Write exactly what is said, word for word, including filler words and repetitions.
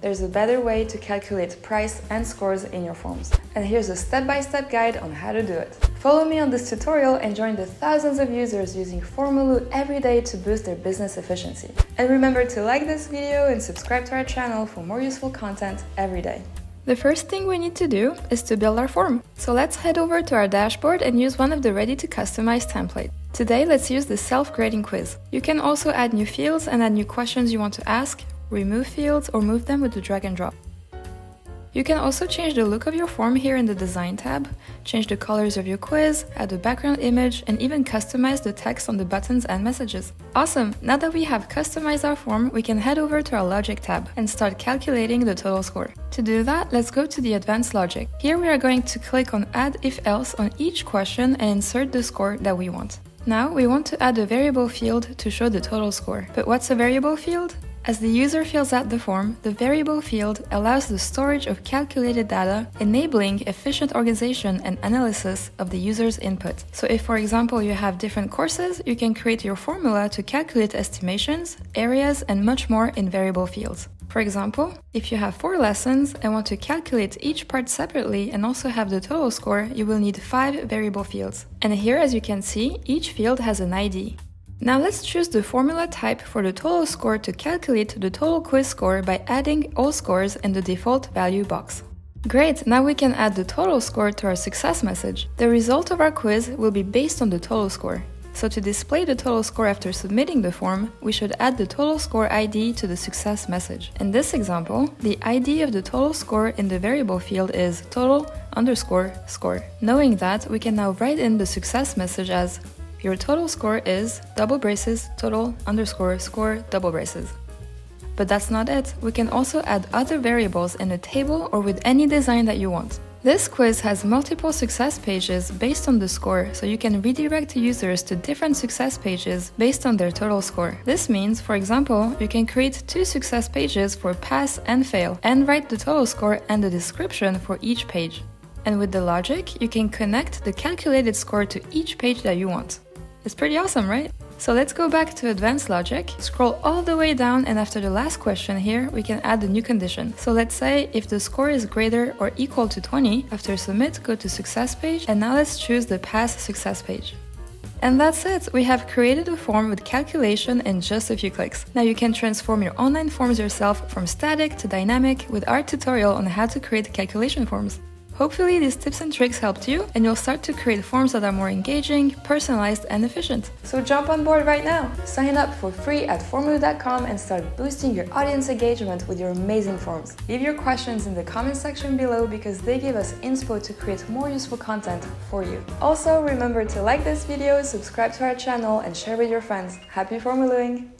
There's a better way to calculate price and scores in your forms. And here's a step-by-step guide on how to do it. Follow me on this tutorial and join the thousands of users using Formaloo every day to boost their business efficiency. And remember to like this video and subscribe to our channel for more useful content every day. The first thing we need to do is to build our form. So let's head over to our dashboard and use one of the ready to customize templates. Today, let's use the self-grading quiz. You can also add new fields and add new questions you want to ask, remove fields or move them with the drag and drop. You can also change the look of your form here in the design tab, change the colors of your quiz, add a background image and even customize the text on the buttons and messages. Awesome! Now that we have customized our form, we can head over to our logic tab and start calculating the total score. To do that, let's go to the advanced logic. Here we are going to click on add if else on each question and insert the score that we want. Now we want to add a variable field to show the total score. But what's a variable field? As the user fills out the form, the variable field allows the storage of calculated data, enabling efficient organization and analysis of the user's input. So if, for example, you have different courses, you can create your formula to calculate estimations, areas, and much more in variable fields. For example, if you have four lessons and want to calculate each part separately and also have the total score, you will need five variable fields. And here, as you can see, each field has an I D. Now let's choose the formula type for the total score to calculate the total quiz score by adding all scores in the default value box. Great, now we can add the total score to our success message. The result of our quiz will be based on the total score. So to display the total score after submitting the form, we should add the total score I D to the success message. In this example, the I D of the total score in the variable field is total underscore score. Knowing that, we can now write in the success message as your total score is double braces total underscore score double braces. But that's not it, we can also add other variables in a table or with any design that you want. This quiz has multiple success pages based on the score, so you can redirect users to different success pages based on their total score. This means, for example, you can create two success pages for pass and fail, and write the total score and the description for each page. And with the logic, you can connect the calculated score to each page that you want. It's pretty awesome, right? So let's go back to advanced logic, scroll all the way down, and after the last question here, we can add a new condition. So let's say if the score is greater or equal to twenty, after submit, go to success page, and now let's choose the pass success page. And that's it! We have created a form with calculation in just a few clicks. Now you can transform your online forms yourself from static to dynamic with our tutorial on how to create calculation forms. Hopefully these tips and tricks helped you and you'll start to create forms that are more engaging, personalized and efficient. So jump on board right now! Sign up for free at formaloo dot com and start boosting your audience engagement with your amazing forms. Leave your questions in the comment section below because they give us inspo to create more useful content for you. Also remember to like this video, subscribe to our channel and share with your friends. Happy Formalooing!